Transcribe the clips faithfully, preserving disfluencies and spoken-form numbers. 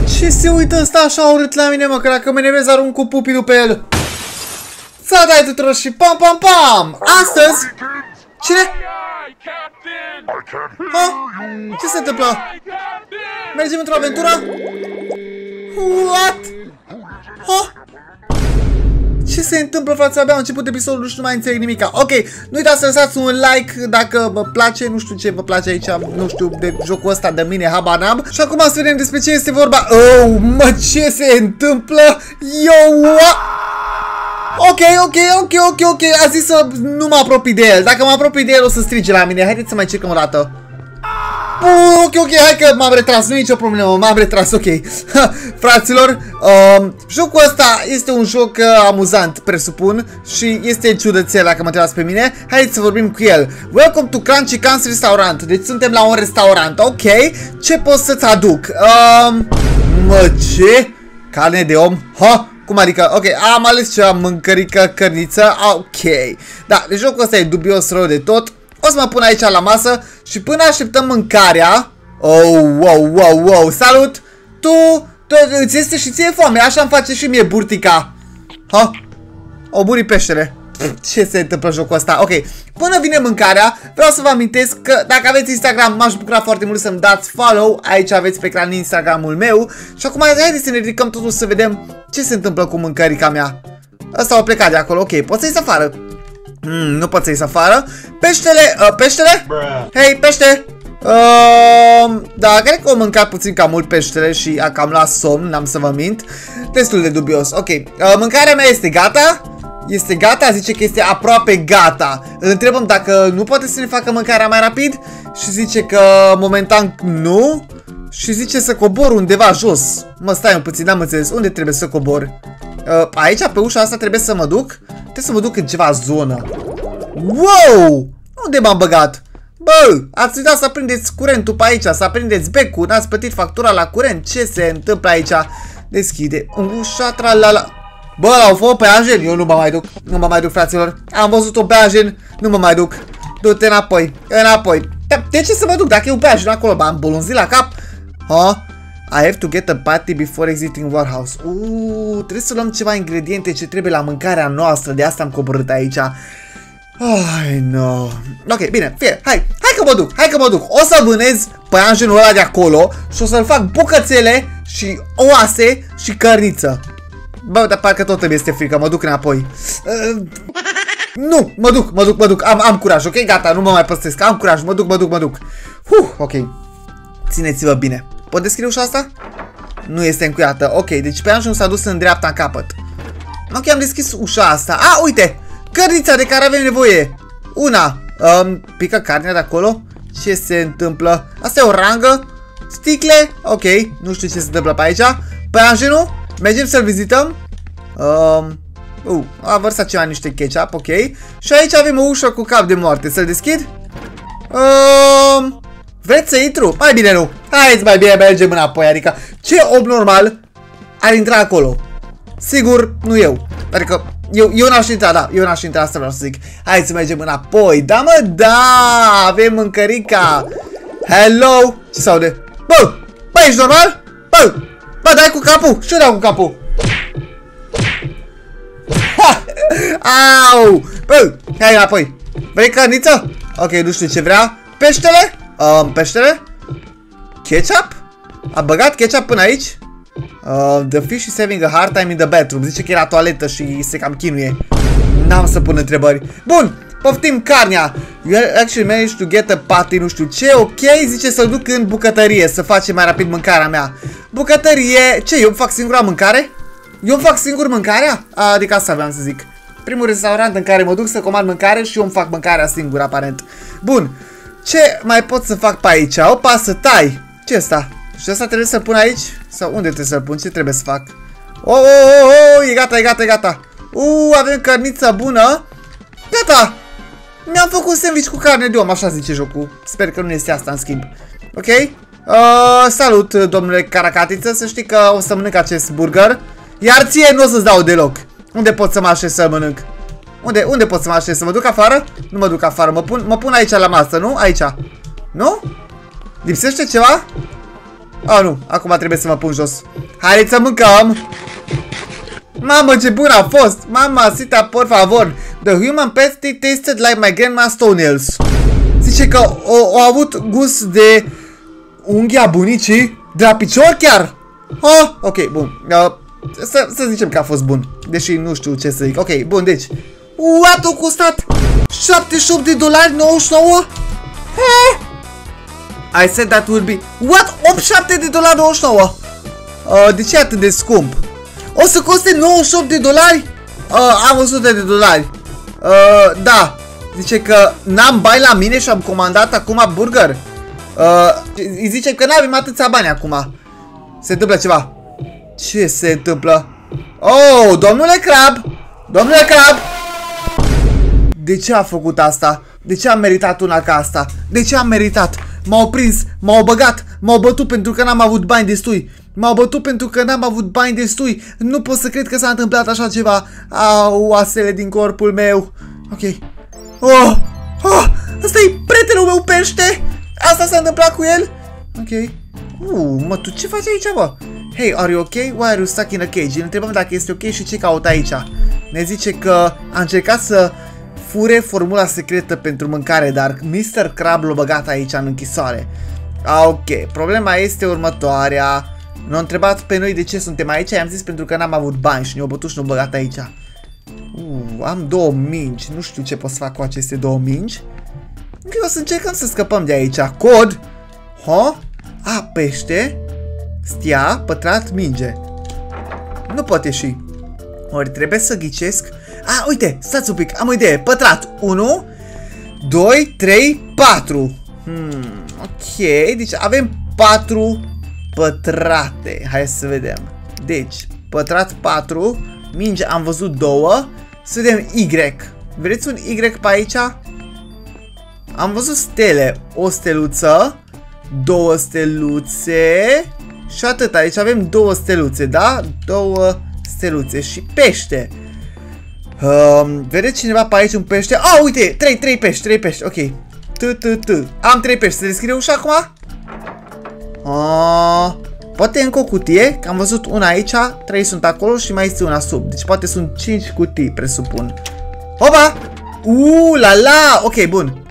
Bă, ce se uită ăsta așa urât la mine, mă, că dacă mă enervez arunc cu pupilul pe el. Salut tuturor și pam pam pam! Astăzi... Cine? Ha? Ce se întâmplă? Mergem într-o aventură? What? Ha? Ce se întâmplă, frate? Abia am început episodul, nu știu, nu mai înțeleg nimica. Ok, nu uitați să lăsați un like dacă vă place, nu știu ce vă place aici, nu știu, de jocul ăsta de mine, habar n-am. Și acum să vedem despre ce este vorba. Oh, mă, ce se întâmplă? Yo, what? Ok, ok, ok, ok, ok, a zis să nu mă apropii de el. Dacă mă apropii de el o să strige la mine. Haideți să mai încercăm o dată. Buh, ok, ok, hai că m-am retras, nu e nicio problemă, m-am retras, ok. Fraților, uh, jocul ăsta este un joc uh, amuzant, presupun. Și este ciudățel, dacă mă întrebați pe mine. Haideți să vorbim cu el. Welcome to Crunchy Crunch Restaurant. Deci suntem la un restaurant, ok. Ce pot să-ți aduc? Uh, mă, ce? Carne de om? Ha? Cum adică? Ok, am ales ceva mâncărică, cărniță, ok. Da, deci jocul ăsta e dubios rău de tot. O să mă pun aici la masă și până așteptăm mâncarea... Oh, wow, wow, wow, salut! Tu, tu îți este și ție foame, așa îmi face și mie burtica. Ha? O muri peștere. Ce se întâmplă jocul ăsta? Ok, până vine mâncarea, vreau să vă amintesc că dacă aveți Instagram, m-aș bucura foarte mult să-mi dați follow. Aici aveți pe ecran Instagramul meu. Și acum haideți să ne ridicăm totul să vedem ce se întâmplă cu mâncărica mea. Ăsta o plecat de acolo, ok, pot să ies afară? Mm, nu pot să ies afară. Peștele, uh, peștele? Hei, pește! Uh, da, cred că am mâncat puțin cam mult peștele și a cam luat somn, n-am să vă mint. Destul de dubios, ok. Uh, mâncarea mea este gata. Este gata, zice că este aproape gata. Îl întrebăm dacă nu poate să ne facă mâncarea mai rapid. Și zice că momentan nu. Și zice să cobor undeva jos. Mă, stai un puțin, n-am înțeles. Unde trebuie să cobor? Aici, pe ușa asta trebuie să mă duc? Trebuie să mă duc în ceva zonă. Wow! Unde m-am băgat? Bă, ați uitat să aprindeți curentul pe aici. Să aprindeți becul, n-ați plătit factura la curent. Ce se întâmplă aici? Deschide ușa, tralala. Bă, l-au făcut pe Anjen, eu nu mă mai duc, nu mă mai duc, fraților. Am văzut-o pe Anjen, nu mă mai duc. Du-te înapoi, înapoi. De ce să mă duc? Dacă eu pe Anjen acolo, m-am bolunzit la cap. Ha? I have to get a patty before exiting warehouse. Uuu, trebuie să luăm ceva ingrediente ce trebuie la mâncarea noastră, de asta am coborât aici. Ai, no. Ok, bine, fie, hai, hai că mă duc, hai că mă duc. O să vânez pe Anjenul ăla de acolo și o să-l fac bucățele și oase și cărniță. Bă, dar parcă tot îmi este frică, mă duc înapoi. Uh, nu, mă duc, mă duc, mă duc, am, am curaj, ok? Gata, nu mă mai păstesc, am curaj, mă duc, mă duc, mă duc. Huh, ok. Țineți-vă bine. Pot deschide ușa asta? Nu este încuiată, ok, deci pe Anjen s-a dus în dreapta, în capăt. Ok, am deschis ușa asta. A, uite, cărnița de care avem nevoie. Una, um, pică carnea de acolo. Ce se întâmplă? Asta e o rangă, sticle, ok, nu știu ce se întâmplă pe aici. Pe Anjenul? Mergem să-l vizităm. um, uh, A vărsat ceva niște ketchup, ok. Și aici avem o ușă cu cap de moarte. Să-l deschid? um, Vreți să intru? Mai bine nu. Haideți, mai bine mergem înapoi. Adică ce om normal ar intra acolo? Sigur, nu eu. Adică eu, eu n-aș intra, da, eu n-aș intra, asta vreau să zic. Hai să mergem înapoi. Da, mă, da, avem mâncărica. Hello. Ce s-au de? Bă, bă, ești normal? Bă, bă, dai cu capul! Și eu dau cu capul! Ha! Au! Bă! Hai înapoi! Vrei carniță? Ok, nu știu ce vrea. Peștele? Um, peștele? Ketchup? A băgat ketchup până aici? Uh, the fish is having a hard time in the bathroom. Zice că e la toaletă și se cam chinuie. N-am să pun întrebări. Bun! Poftim carnea. You actually managed to get a patty, nu știu ce, ok, zice să-l duc în bucătărie, să facem mai rapid mâncarea mea. Bucătărie, ce, eu îmi fac singura mâncare? Eu îmi fac singur mâncarea? Adică asta vreau să zic. Primul restaurant în care mă duc să comand mâncare și eu îmi fac mâncarea singur, aparent. Bun, ce mai pot să fac pe aici? Opa, să tai. Ce asta? Și asta trebuie să-l pun aici? Sau unde trebuie să-l pun? Ce trebuie să fac? O, oh, oh, oh, oh, e gata, e gata, e gata. Uuu, avem cărnița bună. Gata! Mi-am făcut sandwich cu carne de om, așa zice jocul. Sper că nu este asta, în schimb. Ok? Uh, salut, domnule Caracatiță, să știi că o să mănânc acest burger. Iar ție nu o să-ți dau deloc. Unde pot să mă așez să mănânc? Unde, unde pot să mă așez? Să mă duc afară? Nu mă duc afară, mă pun, mă pun aici la masă, nu? Aici. Nu? Lipsește ceva? Oh, nu, acum trebuie să mă pun jos. Haideți să mâncăm! Mamă, ce bun a fost! Mama, sita, por favor! The human pasty tasted like my grandma's toenails. Zice că au avut gust de unghia bunicii de la picior chiar! Oh, ok, bun. Uh, să, să zicem că a fost bun. Deși nu știu ce să zic. Ok, bun, deci... What a costat? șaptezeci și opt de dolari nouăzeci și nouă? He? I said that would be... What? optzeci și șapte de dolari nouăzeci și nouă? Uh, de ce e atât de scump? O să coste nouăzeci și opt de dolari? Uh, am o sută de dolari. Uh, da. Zice că n-am bani la mine și am comandat acum burger. Uh, îi zice că n-avem atâția bani acum. Se întâmplă ceva. Ce se întâmplă? Oh, domnule Crab! Domnule Crab! De ce a făcut asta? De ce am meritat una ca asta? De ce am meritat? M-au prins, m-au băgat, m-au bătut pentru că n-am avut bani destui. M-au bătut pentru că n-am avut bani destui. Nu pot să cred că s-a întâmplat așa ceva. Au, oasele din corpul meu. Ok. Oh, oh, asta-i prietenul meu pește? Asta s-a întâmplat cu el? Ok. Uuu, mă, tu ce faci aici, bă? Hey, are you okay? Why are you stuck in a cage? Îl întrebăm dacă este ok și ce caută aici. Ne zice că a încercat să fure formula secretă pentru mâncare, dar mister Crab l-a băgat aici în închisoare. Ah, ok, problema este următoarea. Ne-a întrebat pe noi de ce suntem aici. I-am zis pentru că n-am avut bani și ne-a bătut și ne-a băgat aici. Uuu, am două mingi. Nu știu ce pot să fac cu aceste două mingi. Eu o să încercăm să scăpăm de aici. Cod! Huh? A, pește, stia, pătrat, minge. Nu pot ieși. Ori trebuie să ghicesc. A, uite, stați un pic, am o idee. Pătrat, unu, doi, trei, patru. Hmm, ok, deci avem patru pătrate. Hai să vedem. Deci, pătrat patru, minge am văzut două. Să vedem Y. Vreți un Y pe aici? Am văzut stele. O steluță, două steluțe și atât. Aici avem două steluțe, da? Două steluțe și pește. Um, vedeți cineva pe aici un pește? Ah, uite! Trei, trei pești, trei pești, ok. T, t, t. Am trei pești, se deschide ușa acum? Ah, poate încă o cutie, că am văzut una aici, trei sunt acolo și mai este una sub. Deci poate sunt cinci cutii, presupun. Opa! Uuu, la la! Ok, bun.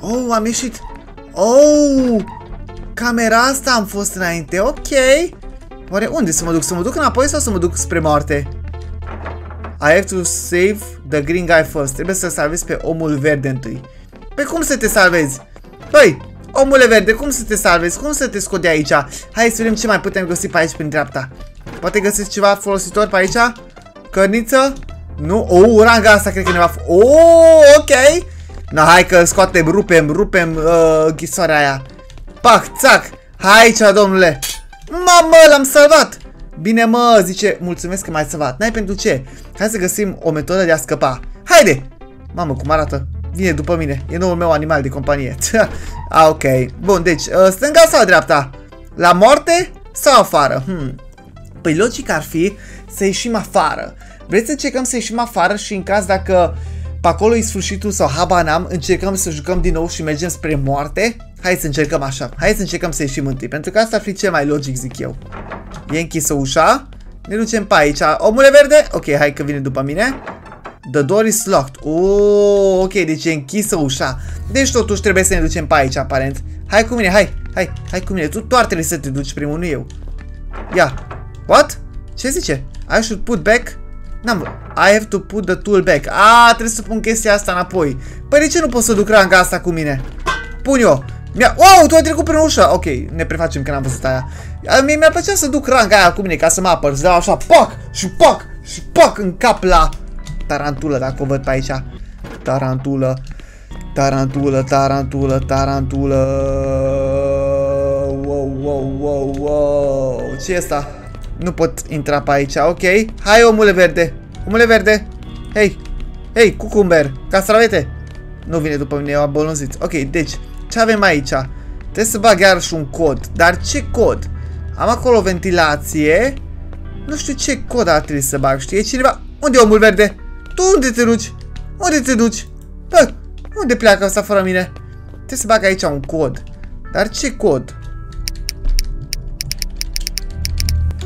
Oh, am ieșit. Oh! Camera asta am fost înainte, ok. Oare unde să mă duc? Să mă duc înapoi sau să mă duc spre moarte? I have to save the green guy first. Trebuie să salvezi pe omul verde întâi. Pe cum să te salvezi? Băi, omule verde, cum să te salvezi? Cum să te scot de aici? Hai să vedem ce mai putem găsi pe aici prin dreapta. Poate găsesc ceva folositor pe aici? Cărniță? Nu? O, oh, uranga asta cred că ne va... Oh, ok! Na, hai că scoatem, rupem, rupem uh, ghisoarea aia. Pac, țac, hai aici, domnule. Mamă, l-am salvat. Bine, mă, zice, mulțumesc că m-ai salvat. N-ai pentru ce? Hai să găsim o metodă de a scăpa. Haide! Mamă, cum arată? Vine după mine, e noul meu animal de companie. A, ok, bun, deci, uh, stânga sau dreapta? La moarte sau afară? Hmm. Păi logic ar fi să ieșim afară. Vreți să încercăm să ieșim afară și în caz dacă... Pe acolo e sfârșitul sau habar n-am, încercăm să jucăm din nou și mergem spre moarte? Hai să încercăm așa, hai să încercăm să ieșim întâi, pentru că asta ar fi cel mai logic, zic eu. E închisă ușa, ne ducem pe aici, omule verde, ok, hai că vine după mine. The door is locked, uuuu, ok, deci e închisă ușa, deci totuși trebuie să ne ducem pe aici, aparent. Hai cu mine, hai, hai, hai cu mine, tu doar trebuie să te duci primul, nu eu. Ia, what? Ce zice? I should put back... N-am, I have to put the tool back. A, trebuie să pun chestia asta înapoi. Păi de ce nu pot să duc ranga asta cu mine? Pun eu. Wow, tu ai trecut prin ușă. Ok, ne prefacem că n-am văzut aia. Mi-ar plăcea să duc ranga aia cu mine ca să mă apăr. Să dau așa, pac, și pac, și pac în cap la tarantulă, dacă o văd pe aici. Tarantulă, tarantulă, tarantulă, tarantulă. Wow, wow, wow, wow. Ce e asta? Nu pot intra pe aici, ok. Hai, omule verde, omule verde. Hei, hei, cucumber, castravete. Nu vine după mine, eu abolonzit. Ok, deci, ce avem aici? Trebuie să bag iar și un cod, dar ce cod? Am acolo ventilație. Nu știu ce cod ar trebui să bag, știe cineva? Unde e omul verde? Tu unde te duci? Unde te duci? Bă, unde pleacă asta fără mine? Trebuie să bag aici un cod. Dar ce cod?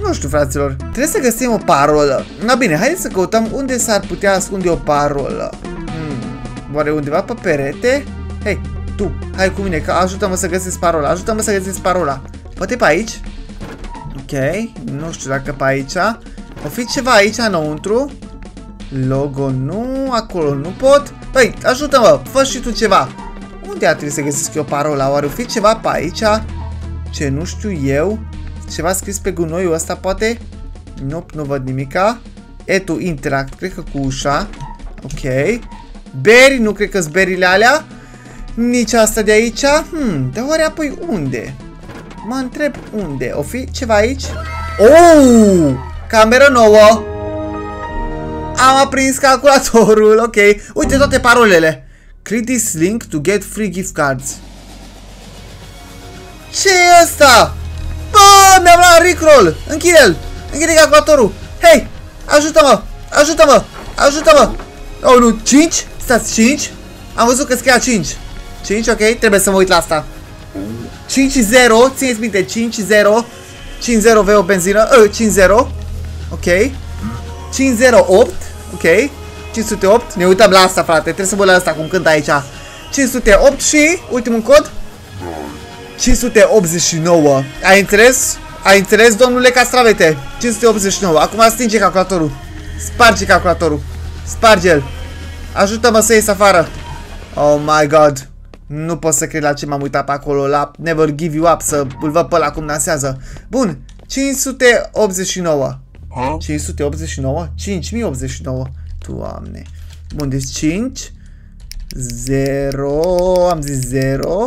nu știu, fraților. Trebuie să găsim o parolă. Na bine, haideți să căutăm unde s-ar putea ascunde o parolă. Hmm, oare undeva pe perete? Hei, tu, hai cu mine, că ajută-mă să găsesc parola. Ajută-mă să găsesc parola. Poate pe aici? Ok, nu știu dacă pe aici. O fi ceva aici înăuntru? Logo nu, acolo nu pot. Păi, ajută-mă, fă și tu ceva. Unde ar trebui să găsesc eu parola? Oare o fi ceva pe aici? Ce nu știu eu? Ceva scris pe gunoiul ăsta poate? Nope, nu văd nimica. E tu, interact, cred că cu ușa. Ok. Beri, nu cred că-s berile alea. Nici asta de aici. Hmm, dar oare apoi unde? Mă întreb unde. O fi ceva aici? Oh! Cameră nouă! Am aprins calculatorul, ok. Uite toate parolele. Click this link to get free gift cards. Ce e asta? Bă, mi-am luat Rickroll! Închide-l! Închide calculatorul! Hei! Ajută-mă! Ajută-mă! Ajută-mă! Oh, nu! cinci? Stați, cinci? Am văzut că scria cinci. cinci, ok? Trebuie să mă uit la asta. cinci zero, țineți minte, cinci zero. cinci zero vei o benzină, uh, cinci zero. Ok. cinci zero opt, ok. cinci zero opt, ne uităm la asta, frate. Trebuie să mă uit la asta cum cânt aici. cinci zero opt și ultimul cod. cinci sute optzeci și nouă. Ai înțeles? Ai înțeles, domnule Castravete? cinci sute optzeci și nouă. Acum stinge calculatorul. Sparge calculatorul. Sparge-l. Ajută-mă să ies afară. Oh my god. Nu pot să cred la ce m-am uitat pe acolo. La Never Give You Up. Să îl văd pe ăla cum dansează. Bun. cinci sute optzeci și nouă. Huh? cinci sute optzeci și nouă? cinci mii optzeci și nouă. Doamne. Bun, deci cinci zero. Am zis zero.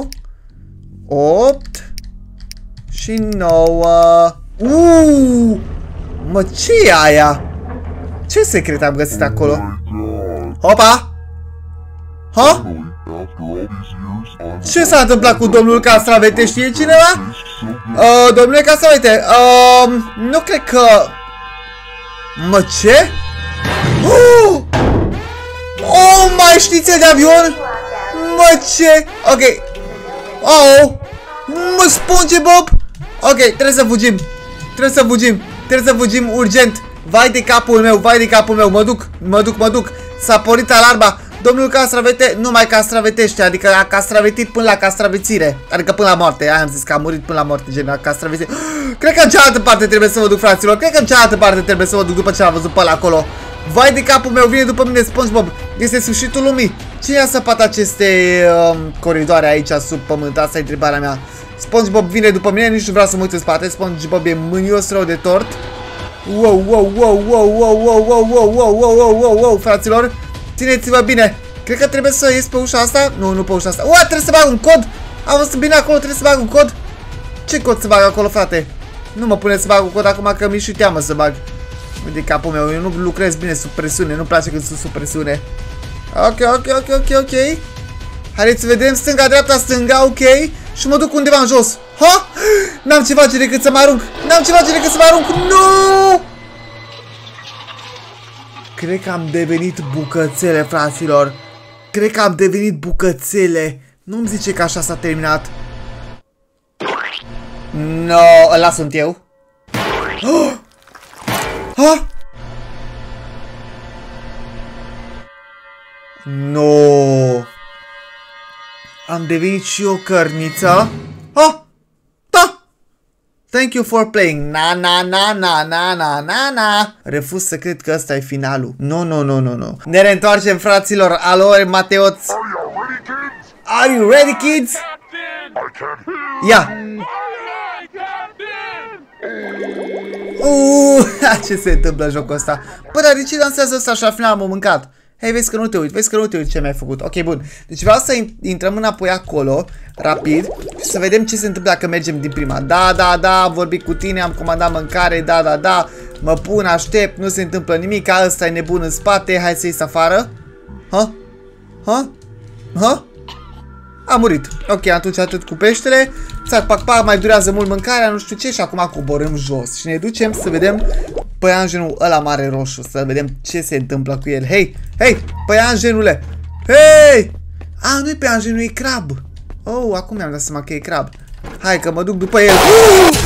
opt și nouă. Uuu! Mă, ce e aia? Ce secret am găsit acolo? Hopa! Ha? Ce s-a întâmplat cu domnul Castravete? Știe cineva? Uh, domnule Castravete, uh, nu cred că... Mă, ce? Uh! Oh, mai știți de avion? Mă, ce? Ok. Oh! Mă, SpongeBob! Ok, trebuie să fugim. Trebuie să fugim. Trebuie să fugim urgent. Vai de capul meu, vai de capul meu. Mă duc, mă duc, mă duc. S-a pornit alarma. Domnul Castravete nu mai castravetește, adică a castravetit până la castravețire. Adică până la moarte. Aia am zis că a murit până la moarte, gen la castravețire. Cred că în cealaltă parte trebuie să mă duc, fraților. Cred că în cealaltă parte trebuie să mă duc după ce am văzut pe ăla acolo. Vai de capul meu, vine după mine SpongeBob. Este sfârșitul lumii. Cine a săpat aceste uh, coridoare aici sub pământ? Asta e întrebarea mea. SpongeBob vine după mine, nici nu vreau să mă uit în spate. SpongeBob e mânios rău de tort. Wow, wow, wow, wow, wow, wow, wow, wow, wow, wow, wow, wow, wow, fraților. Țineți-vă bine. Cred că trebuie să ies pe ușa asta. Nu, nu pe ușa asta. Uau, trebuie să bag un cod. Am văzut bine acolo, trebuie să bag un cod. Ce cod să bag acolo, frate? Nu mă puneți să bag un cod acum că mi-e și teamă să bag. De capul meu, eu nu lucrez bine sub presiune, nu-mi place când sunt sub presiune. Ok, ok, ok, ok, ok. Haideți să vedem, stânga, dreapta, stânga, ok. Și mă duc undeva în jos. Ha? N-am ce face decât să mă arunc. N-am ce face decât să mă arunc. Nu! Cred că am devenit bucățele, fraților. Cred că am devenit bucățele. Nu-mi zice că așa s-a terminat. No, ăla sunt eu. Oh! Ha? No. Am devenit și o cărniță. Ha? Da. Thank you for playing. Na na na na na na na na. Refuz să cred că ăsta e finalul. No, no, no, no, no. Ne reîntoarcem, fraților. Alo, Mateoț. Are you ready, kids? Ia. Uuuu, ce se întâmplă în jocul ăsta? Bă, dar de ce dansează ăsta și la final m-am mâncat? Hei, vezi că nu te uit, vezi că nu te uit ce mi-ai făcut. Ok, bun. Deci vreau să intrăm înapoi acolo, rapid, și să vedem ce se întâmplă dacă mergem din prima. Da, da, da, am vorbit cu tine, am comandat mâncare, da, da, da, mă pun, aștept, nu se întâmplă nimic, ăsta e nebun în spate, hai să ies afară. Ha? Ha? Ha? Am murit. Ok, atunci atât cu peștele. Țac, pac, pac, mai durează mult mâncarea, nu știu ce, și acum coborâm jos. Și ne ducem să vedem păianjenul ăla mare roșu, să vedem ce se întâmplă cu el. Hei, hei, păianjenule! Hei! A, nu-i păianjenul, e crab. Oh, acum mi-am dat seama că e crab. Hai că mă duc după el. Uuu!